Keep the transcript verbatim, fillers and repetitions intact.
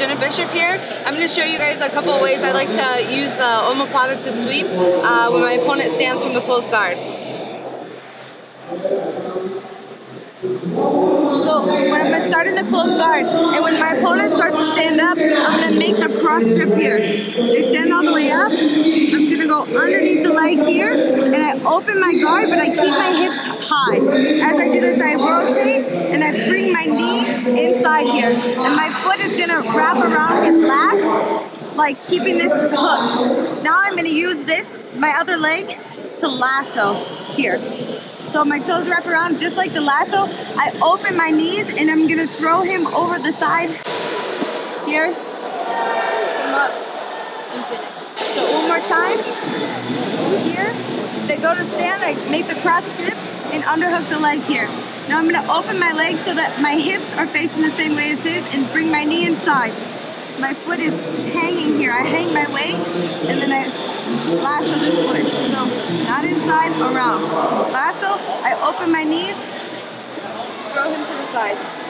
Jenna Bishop here. I'm going to show you guys a couple of ways I like to use the omoplata to sweep uh, when my opponent stands from the closed guard. So when I'm going to start in the closed guard, and when my opponent starts to stand up, I'm going to make the cross grip here. They stand all the way up, I'm going to go underneath the leg here, and I open my guard, but I keep my hips high. As I do this, I rotate, and I bring my knee inside here, and my foot is going to wrap around his lats, like keeping this hooked. Now I'm going to use this, my other leg, to lasso here. So my toes wrap around just like the lasso. I open my knees and I'm gonna throw him over the side here. Come up and finish. So one more time. Here, they go to stand, I make the cross grip and underhook the leg here. Now I'm gonna open my leg so that my hips are facing the same way as his and bring my knee inside. My foot is hanging here. I hang my weight and then I lasso this foot. So not inside, around. Lasso, I open my knees, throw him to the side.